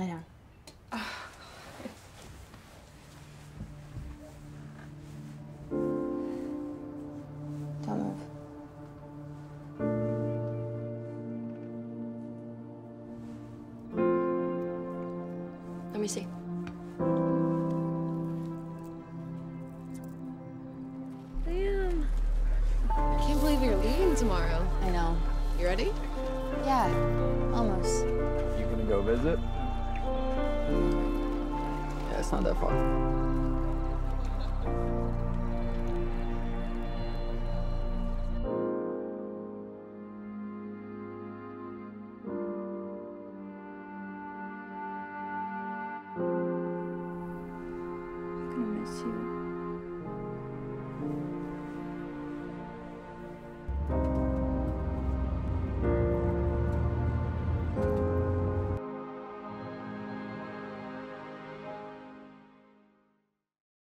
Lie down. Don't move. Let me see. Damn. I can't believe you're leaving tomorrow. I know. You ready? Yeah, almost. You gonna go visit? Yeah, it's not that far.